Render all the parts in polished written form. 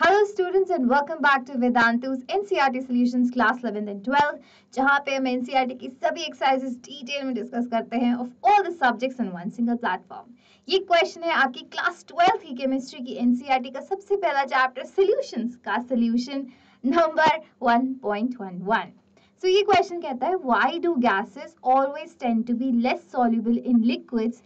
Hello students and welcome back to Vedantu's NCERT solutions class 11th and 12th, जहां पे हम NCERT की सभी एक्सरसाइजेस डिटेल में डिस्कस करते हैं of all the subjects on one single platform. ये क्वेश्चन है आपकी क्लास 12th की केमिस्ट्री की एनसीईआरटी का सबसे पहला चैप्टर सॉल्यूशंस का सॉल्यूशन नंबर 1.11। सो ये क्वेश्चन कहता है why do gases always tend to be less soluble in liquids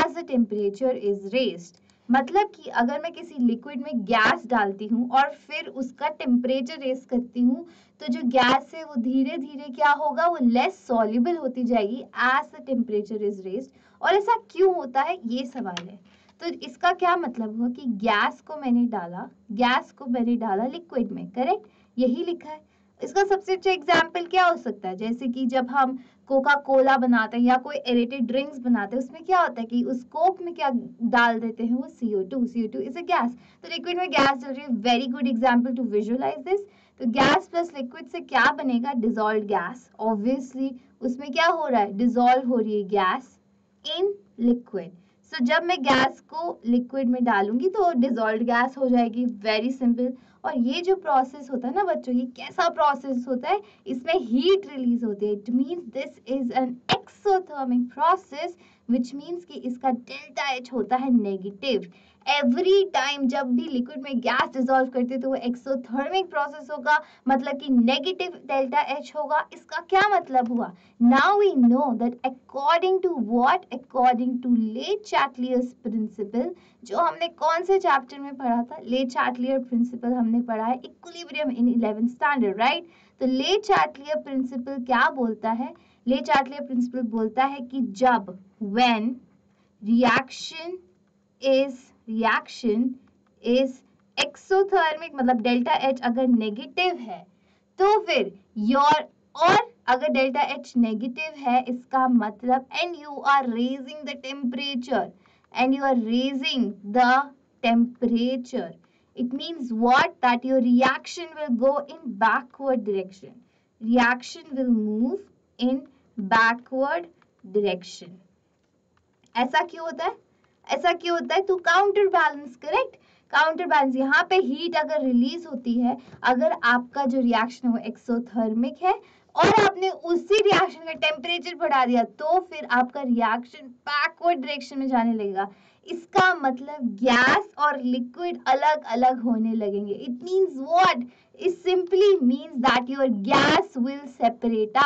as the temperature is raised. मतलब कि अगर मैं किसी लिक्विड में गैस डालती हूँ और फिर उसका टेम्परेचर रेज करती हूँ तो जो गैस है वो धीरे धीरे क्या होगा, वो लेस सॉल्युबल होती जाएगी as the temperature is raised. और ऐसा क्यों होता है ये सवाल है। तो इसका क्या मतलब हुआ कि गैस को मैंने डाला लिक्विड में, करेक्ट, यही लिखा है। इसका सबसे अच्छा एग्जाम्पल क्या हो सकता है, जैसे कि जब हम कोका कोला बनाते हैं या कोई एरेटेड ड्रिंक्स बनाते हैं, उसमें क्या होता है कि उस कोक में क्या डाल देते हैं, वो CO2 इज अ गैस। तो लिक्विड में गैस डाल रही है, very good example to visualise this. तो गैस प्लस लिक्विड से क्या बनेगा, डिसॉल्व्ड गैस। ऑब्वियसली उसमें क्या हो रहा है, डिसॉल्व हो रही है गैस इन लिक्विड। सो जब मैं गैस को लिक्विड में डालूंगी तो डिसॉल्व्ड गैस हो जाएगी, वेरी सिंपल। और ये जो प्रोसेस होता है ना बच्चों, ये कैसा प्रोसेस होता है, इसमें हीट रिलीज होती है। It means this is an exothermic process, which means कि इसका डेल्टा H होता है नेगेटिव। एवरी टाइम जब भी लिक्विड में गैस डिसॉल्व करते तो वो एक्सोथर्मिक प्रोसेस होगा, मतलब कि नेगेटिव डेल्टा H होगा। इसका क्या मतलब हुआ, now we know that according to what, according to Le Chatelier's principal, जो हमने कौन से चैप्टर में पढ़ा था, ले चैटलियर प्रिंसिपल हमने पढ़ा है इक्विलिब्रियम इन 11th स्टैंडर्ड, राइट। तो ले चैटलियर प्रिंसिपल क्या बोलता है, ले चैटलियर प्रिंसिपल बोलता है कि जब व्हेन रिएक्शन इज एक्सोथर्मिक, मतलब डेल्टा H अगर नेगेटिव है तो फिर योर, और अगर डेल्टा H नेगेटिव है इसका मतलब and you are raising the temperature. It means what, that your reaction will go in backward direction, reaction will move in backward direction. ऐसा क्यों होता है to counter balance, correct, counter balance. यहाँ पे heat अगर रिलीज होती है, अगर आपका जो रिएक्शन है वो एक्सोथर्मिक है और आपने उसी रिएक्शन का टेम्परेचर बढ़ा दिया तो फिर आपका रिएक्शन बैकवर्ड डायरेक्शन में जाने लगेगा। इसका मतलब गैस और लिक्विड अलग अलग होने लगेंगे। It means what, it simply means that your gas will separate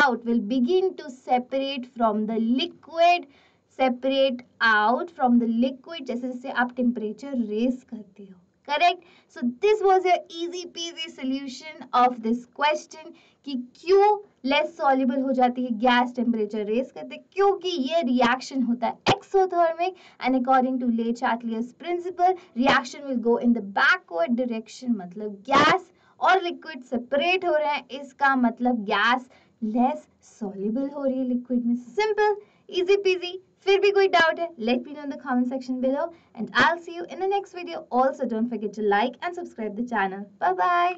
out, will begin to separate from the liquid, separate out from the liquid जैसे आप temperature raise करते हो, correct? So this was your easy peasy solution of this question कि क्यों less soluble हो जाती है gas temperature raise करते, क्योंकि ये reaction होता है exothermic and according to Le Chatelier's principle reaction will go in the backward direction, मतलब गैस और लिक्विड सेपरेट हो रहे हैं, इसका मतलब गैस लेस सॉल्युबल हो रही है लिक्विड में। Simple, easy peasy. फिर भी कोई डाउट है let me know in the comment section below and I'll see you in the next video. Also, don't forget to like and subscribe the channel. Bye bye.